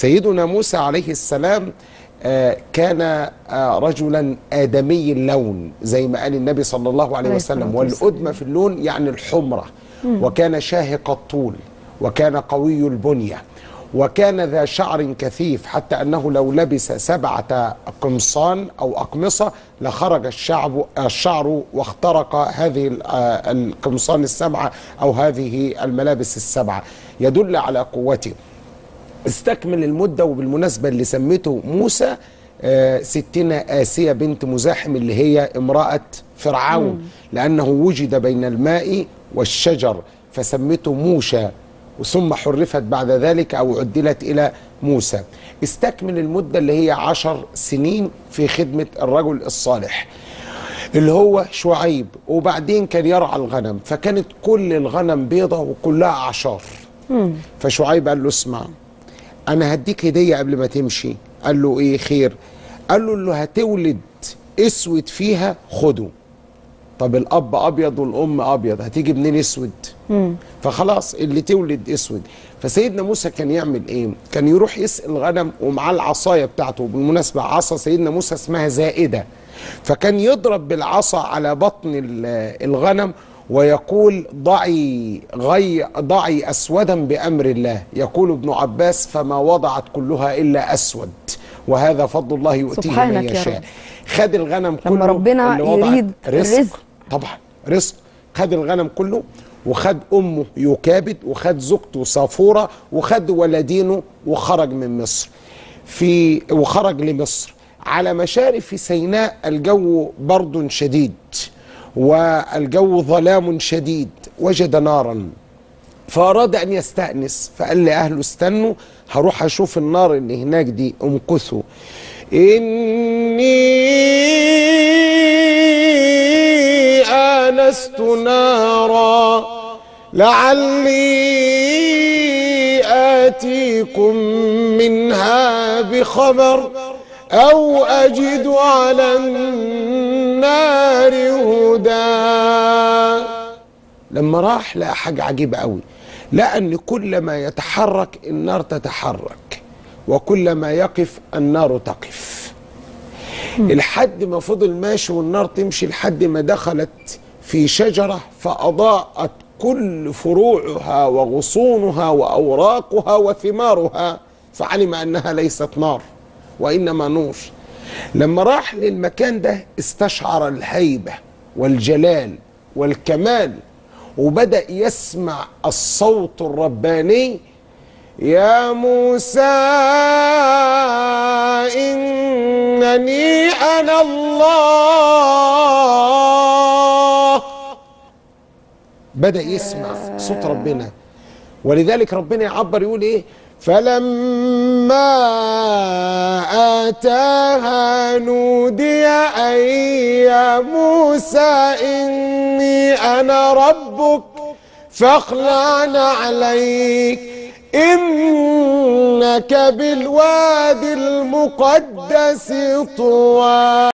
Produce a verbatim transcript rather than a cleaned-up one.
سيدنا موسى عليه السلام كان رجلا آدمي اللون زي ما قال النبي صلى الله عليه وسلم، والأدمى في اللون يعني الحمرة، وكان شاهق الطول، وكان قوي البنية، وكان ذا شعر كثيف، حتى أنه لو لبس سبعة قمصان أو أقمصة لخرج الشعب الشعر واخترق هذه القمصان السبعة أو هذه الملابس السبعة، يدل على قوته. استكمل المدة، وبالمناسبة اللي سميته موسى ستنا آسية بنت مزاحم اللي هي امرأة فرعون، لأنه وجد بين الماء والشجر فسمته موشى، ثم حرفت بعد ذلك أو عدلت إلى موسى. استكمل المدة اللي هي عشر سنين في خدمة الرجل الصالح اللي هو شعيب، وبعدين كان يرعى الغنم، فكانت كل الغنم بيضة وكلها أعشار. فشعيب قال له اسمع، أنا هديك هدية قبل ما تمشي. قال له إيه خير؟ قال له اللي هتولد أسود فيها خده. طب الأب أبيض والأم أبيض، هتيجي منين أسود؟ مم. فخلاص اللي تولد أسود. فسيدنا موسى كان يعمل إيه؟ كان يروح يسقي الغنم ومعاه العصاية بتاعته، بالمناسبة عصا سيدنا موسى اسمها زائدة، فكان يضرب بالعصا على بطن الغنم ويقول ضعي غي ضعي أسودا بأمر الله. يقول ابن عباس فما وضعت كلها إلا أسود، وهذا فضل الله يؤتيه من يشاء. خد الغنم كله لما ربنا اللي يريد رزق. رزق طبعا رزق. خد الغنم كله، وخد أمه يكابد، وخد زوجته صافورة، وخد ولدينه، وخرج من مصر. في وخرج لمصر على مشارف في سيناء الجو برد شديد والجو ظلام شديد، وجد نارا فأراد أن يستأنس، فقال لأهله استنوا هروح أشوف النار اللي هناك دي، امكثوا. إني آنست نارا لعلي آتيكم منها بخبر أو أجد على النار هدى. لما راح لقى حاجة عجيبة قوي، لقى أن كل ما يتحرك النار تتحرك، وكل ما يقف النار تقف، لحد ما فضل ماشي والنار تمشي، لحد ما دخلت في شجرة فأضاءت كل فروعها وغصونها وأوراقها وثمارها، فعلم أنها ليست نار وإنما نور. لما راح للمكان ده استشعر الهيبة والجلال والكمال، وبدأ يسمع الصوت الرباني يا موسى إنني أنا الله. بدأ يسمع صوت ربنا، ولذلك ربنا يعبر يقول إيه؟ فلما آتاها نودي أن يا موسى إني أنا ربك فاخلع عليك إنك بالوادي المقدس طوى.